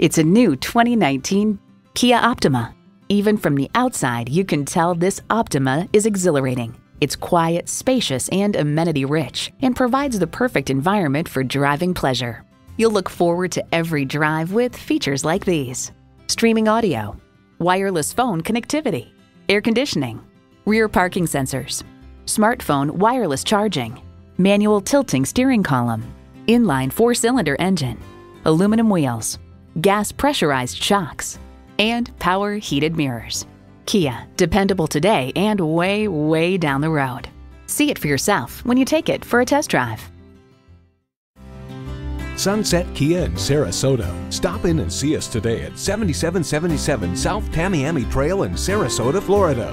It's a new 2019 Kia Optima. Even from the outside, you can tell this Optima is exhilarating. It's quiet, spacious, and amenity-rich, and provides the perfect environment for driving pleasure. You'll look forward to every drive with features like these: streaming audio, wireless phone connectivity, air conditioning, rear parking sensors, smartphone wireless charging, manual tilting steering column, inline four-cylinder engine, aluminum wheels, gas pressurized shocks, and power heated mirrors. Kia, dependable today and way, way down the road. See it for yourself when you take it for a test drive. Sunset Kia in Sarasota. Stop in and see us today at 7777 South Tamiami Trail in Sarasota, Florida.